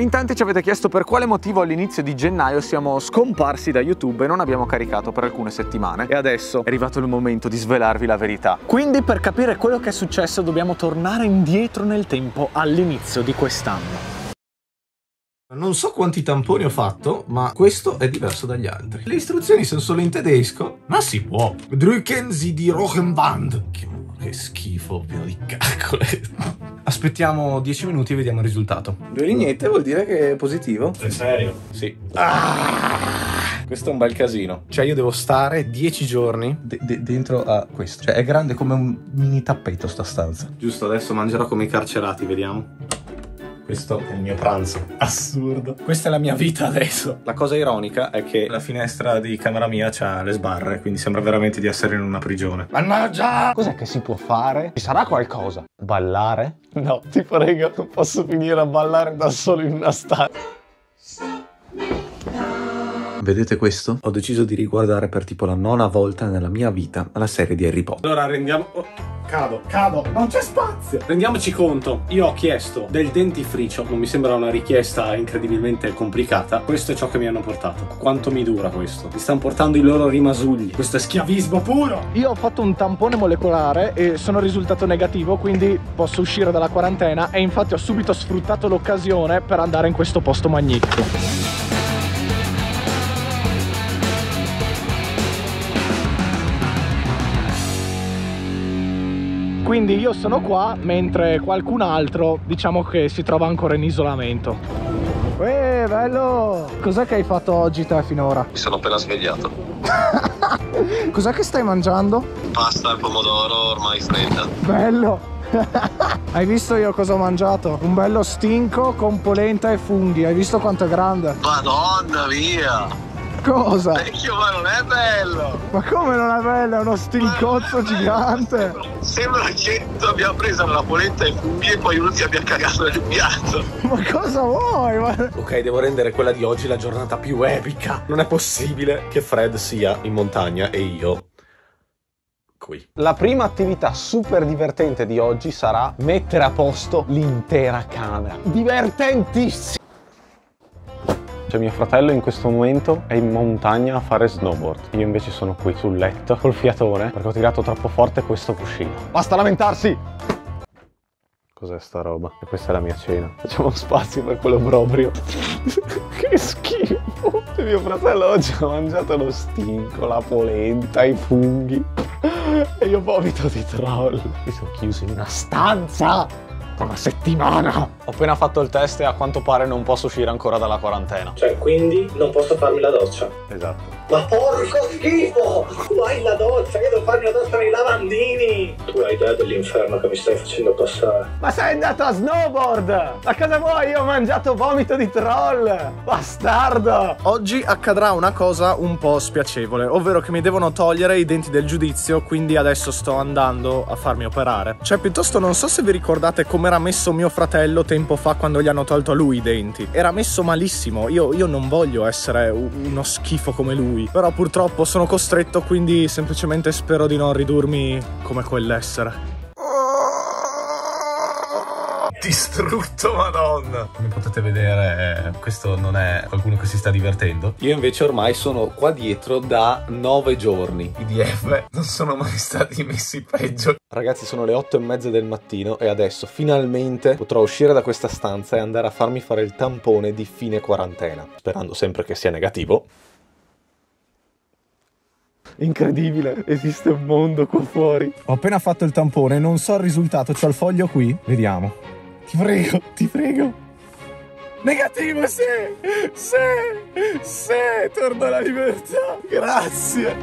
In tanti ci avete chiesto per quale motivo all'inizio di gennaio siamo scomparsi da YouTube e non abbiamo caricato per alcune settimane, e adesso è arrivato il momento di svelarvi la verità. Quindi per capire quello che è successo dobbiamo tornare indietro nel tempo all'inizio di quest'anno. Non so quanti tamponi ho fatto, ma questo è diverso dagli altri. Le istruzioni sono solo in tedesco, ma si può. Drücken Sie die Rochenwand. Che schifo, pieno di caccole. Aspettiamo 10 minuti e vediamo il risultato. 2 lineette vuol dire che è positivo. Sei serio? Sì. Questo è un bel casino. Cioè io devo stare 10 giorni dentro a questo. Cioè è grande come un mini tappeto sta stanza. Giusto, adesso mangerò come i carcerati, vediamo. Questo è il mio pranzo. Assurdo. Questa è la mia vita adesso. La cosa ironica è che la finestra di camera mia c'ha le sbarre, quindi sembra veramente di essere in una prigione. Mannaggia! Cos'è che si può fare? Ci sarà qualcosa? Ballare? No, ti prego, non posso finire a ballare da solo in una stanza. Vedete questo? Ho deciso di riguardare per tipo la 9ª volta nella mia vita la serie di Harry Potter. Allora rendiamo... Oh. Cado, non c'è spazio. Rendiamoci conto, io ho chiesto del dentifricio, non mi sembra una richiesta incredibilmente complicata. Questo è ciò che mi hanno portato. Quanto mi dura questo? Mi stanno portando i loro rimasugli. Questo è schiavismo puro. Io ho fatto un tampone molecolare e sono risultato negativo, quindi posso uscire dalla quarantena. E infatti ho subito sfruttato l'occasione per andare in questo posto magnifico. Quindi io sono qua, mentre qualcun altro, diciamo che si trova ancora in isolamento. Uè, bello! Cos'è che hai fatto oggi te finora? Mi sono appena svegliato. Cos'è che stai mangiando? Pasta al pomodoro ormai fredda. Bello! Hai visto io cosa ho mangiato? Un bello stinco con polenta e funghi. Hai visto quanto è grande? Madonna mia! Cosa? Vecchio, ma non è bello! Ma come non è bello? È uno stincozzo gigante! Sembra che tu abbia preso la polenta e funghi e poi uno ti abbia cagato nel piatto! Ma cosa vuoi? Ma... Ok, devo rendere quella di oggi la giornata più epica! Non è possibile che Fred sia in montagna e io... qui. La prima attività super divertente di oggi sarà mettere a posto l'intera camera. Divertentissimo! Cioè mio fratello in questo momento è in montagna a fare snowboard. Io invece sono qui sul letto col fiatone perché ho tirato troppo forte questo cuscino. Basta lamentarsi! Cos'è sta roba? E questa è la mia cena. Facciamo spazio per quello proprio. Che schifo! E mio fratello oggi ha mangiato lo stinco, la polenta, i funghi. E io vomito di troll. Mi sono chiuso in una stanza! Una settimana! Ho appena fatto il test e a quanto pare non posso uscire ancora dalla quarantena. Cioè, quindi non posso farmi la doccia? Esatto. Ma porco schifo! Tu hai la doccia, io devo farmi la doccia nei lavandini! Tu hai idea dell'inferno che mi stai facendo passare? Ma sei andato a snowboard! Ma cosa vuoi? Io ho mangiato vomito di troll! Bastardo! Oggi accadrà una cosa un po' spiacevole, ovvero che mi devono togliere i denti del giudizio, quindi adesso sto andando a farmi operare. Cioè, piuttosto non so se vi ricordate come era messo mio fratello tempo fa quando gli hanno tolto a lui i denti. Era messo malissimo. Io non voglio essere uno schifo come lui, però purtroppo sono costretto, quindi semplicemente spero di non ridurmi come quell'essere. Distrutto, madonna! Come potete vedere, questo non è qualcuno che si sta divertendo. Io invece ormai sono qua dietro da 9 giorni. I diEFFE non sono mai stati messi peggio. Ragazzi, sono le 8:30 del mattino e adesso finalmente potrò uscire da questa stanza e andare a farmi fare il tampone di fine quarantena, sperando sempre che sia negativo. Incredibile, esiste un mondo qua fuori. Ho appena fatto il tampone, non so il risultato, c'ho il foglio qui. Vediamo. Ti prego. Negativo, sì! Sì! Sì! Torno alla libertà! Grazie!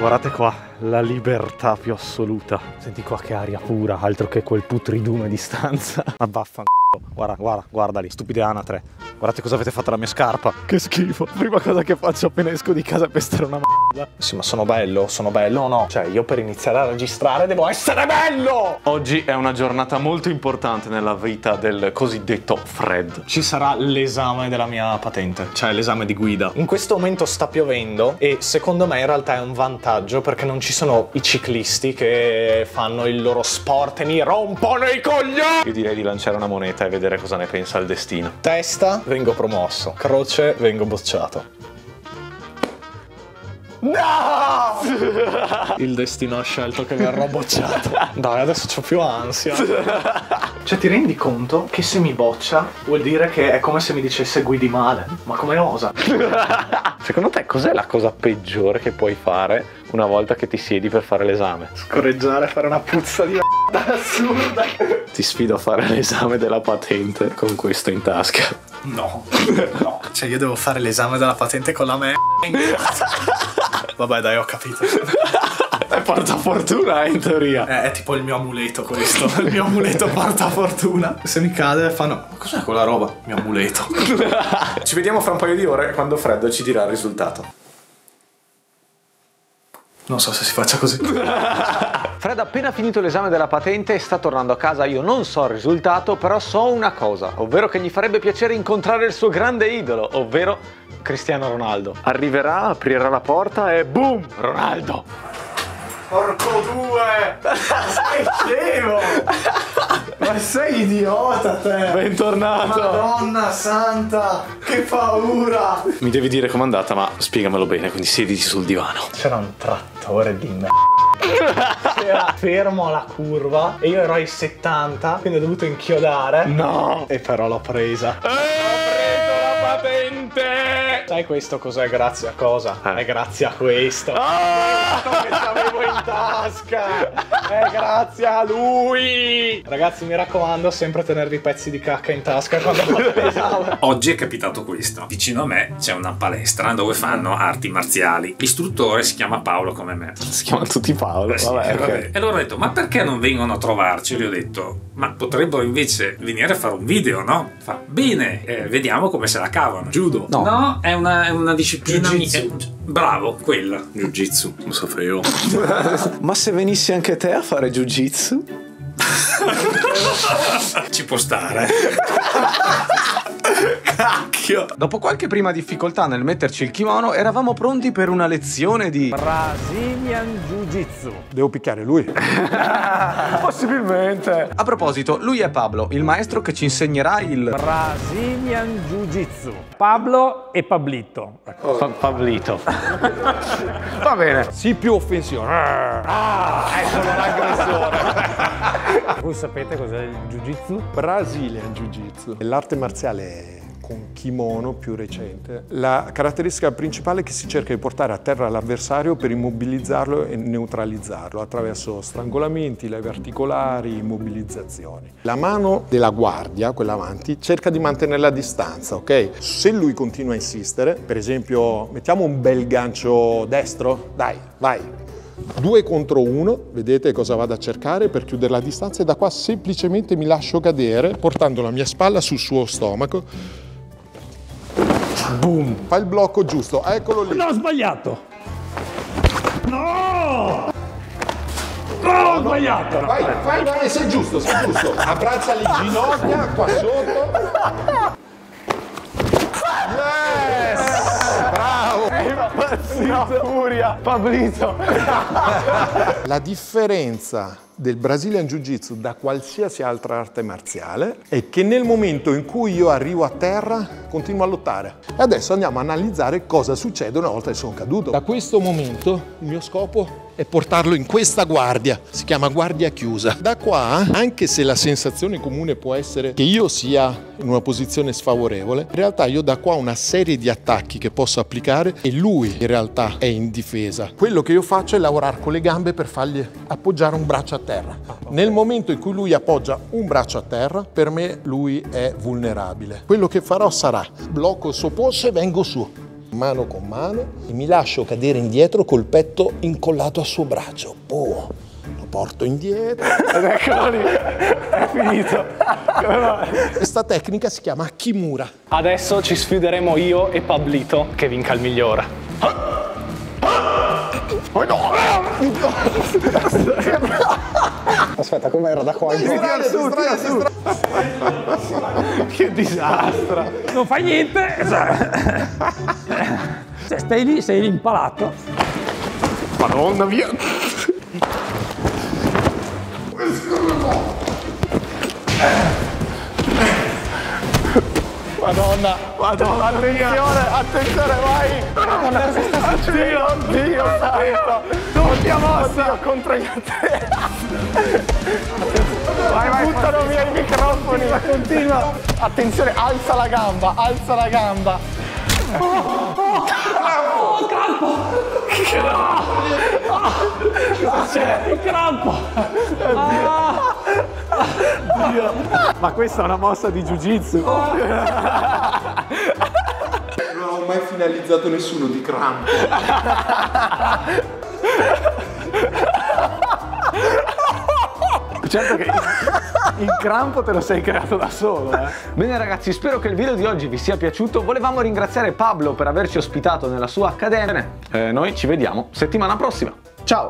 Guardate qua, la libertà più assoluta. Senti qua che aria pura, altro che quel putridume di stanza. Ma vaffanculo. Guarda, guarda, guarda lì, stupide anatre. Guardate cosa avete fatto alla mia scarpa. Che schifo. Prima cosa che faccio appena esco di casa è pestare una merda. Sì, ma sono bello o no? Cioè, io per iniziare a registrare devo essere bello! Oggi è una giornata molto importante nella vita del cosiddetto Fred. Ci sarà l'esame della mia patente, cioè l'esame di guida. In questo momento sta piovendo e secondo me in realtà è un vantaggio perché non ci sono i ciclisti che fanno il loro sport e mi rompono i coglioni! Io direi di lanciare una moneta e vedere cosa ne pensa il destino. Testa, vengo promosso. Croce, vengo bocciato. No! Il destino ha scelto che verrò bocciato. Dai, adesso c'ho più ansia. Cioè, ti rendi conto che se mi boccia vuol dire che è come se mi dicesse guidi male. Ma come osa? Secondo te cos'è la cosa peggiore che puoi fare una volta che ti siedi per fare l'esame? Scorreggiare, fare una puzza di merda assurda. Ti sfido a fare l'esame della patente con questo in tasca. No. No. Cioè, io devo fare l'esame della patente con la merda in tasca. Vabbè, dai, ho capito. È portafortuna in teoria. È tipo il mio amuleto questo. Il mio amuleto portafortuna. Se mi cade fanno: cos'è quella roba? Mio amuleto. Ci vediamo fra un paio di ore quando Fred ci dirà il risultato. Non so se si faccia così. Fred ha appena finito l'esame della patente e sta tornando a casa. Io non so il risultato, però so una cosa, ovvero che gli farebbe piacere incontrare il suo grande idolo, ovvero Cristiano Ronaldo. Arriverà, aprirà la porta e boom! Ronaldo! Porco due! Sei scemo! Ma sei idiota te! Bentornato! Madonna santa! Che paura! Mi devi dire com'è andata, ma spiegamelo bene, quindi siediti sul divano. C'era un trattore di Era fermo alla curva e io ero ai 70, quindi ho dovuto inchiodare. No! E però l'ho presa. Ho preso la patente! Sai questo cos'è grazie a cosa? È grazie a questo. Ah! Questo che avevo in tasca! È grazie a lui! Ragazzi, mi raccomando, sempre tenervi i pezzi di cacca in tasca quando fate l'esame. Oggi è capitato questo. Vicino a me c'è una palestra dove fanno arti marziali. L'istruttore si chiama Paolo come me. Si chiamano tutti Paolo. Vabbè, sì, okay. E loro ho detto, ma perché non vengono a trovarci? Gli ho detto, ma potrebbero invece venire a fare un video, no? Fa, bene, vediamo come se la cavano. Judo. No, no, è una disciplina. Bravo, quella. Jiu-Jitsu, lo saprei io. Ma se venissi anche te a fare Jiu-Jitsu? Ci può stare. Cacchio. Dopo qualche prima difficoltà nel metterci il kimono, eravamo pronti per una lezione di Brazilian Jiu-Jitsu. Devo picchiare lui? Possibilmente. A proposito, lui è Pablo, il maestro che ci insegnerà il Brazilian Jiu-Jitsu. Pablo e Pablito. Oh. Pablito. Va bene. Sì, più offensivo. Ah, ecco l'aggressore. Voi sapete cos'è il Jiu-Jitsu? Brazilian Jiu-Jitsu. L'arte marziale con kimono più recente. La caratteristica principale è che si cerca di portare a terra l'avversario per immobilizzarlo e neutralizzarlo attraverso strangolamenti, leve articolari, immobilizzazioni. La mano della guardia, quella avanti, cerca di mantenere la distanza, ok? Se lui continua a insistere, per esempio, mettiamo un bel gancio destro, dai, vai. 2 contro 1, vedete cosa vado a cercare per chiudere la distanza e da qua semplicemente mi lascio cadere portando la mia spalla sul suo stomaco. Boom! Fa il blocco giusto, eccolo lì. No, ho sbagliato! No! No, ho sbagliato! Vai, vai, vai, sei giusto, sei giusto. Abbraccia le ginocchia qua sotto. Una furia, Pablito. La differenza del Brazilian Jiu-Jitsu da qualsiasi altra arte marziale è che nel momento in cui io arrivo a terra continuo a lottare. E adesso andiamo a analizzare cosa succede una volta che sono caduto. Da questo momento il mio scopo è portarlo in questa guardia, si chiama guardia chiusa. Da qua, anche se la sensazione comune può essere che io sia in una posizione sfavorevole, in realtà io da qua ho una serie di attacchi che posso applicare e lui in realtà è in difesa. Quello che io faccio è lavorare con le gambe per fargli appoggiare un braccio a terra. Nel momento in cui lui appoggia un braccio a terra, per me lui è vulnerabile. Quello che farò sarà blocco il suo polso e vengo su, mano con mano, e mi lascio cadere indietro col petto incollato al suo braccio. Boh. porto indietro. Ed eccolo lì, è finito. Questa tecnica si chiama kimura. Adesso ci sfideremo io e Pablito, che vinca il migliore. Aspetta, com'era da qua? Che disastro! Non fai niente! Se stai lì, sei lì impalato. Madonna mia! Madonna, madonna, attenzione, attenzione, vai! Madonna, cosa sta succedendo? Oddio, santo! Non ti ha mossa! Contro gli altri! Vai, vai, buttano via i microfoni! Continua! Attenzione, alza la gamba, alza la gamba! Oh, oh, oh, crampo! Cosa c'è? Il crampo! Ah. Dio. Ma questa è una mossa di jiu-jitsu. Oh. Non ho mai finalizzato nessuno di crampo. Certo che il crampo te lo sei creato da solo, eh. Bene ragazzi, spero che il video di oggi vi sia piaciuto. Volevamo ringraziare Pablo per averci ospitato nella sua accademia. Noi ci vediamo settimana prossima. Ciao!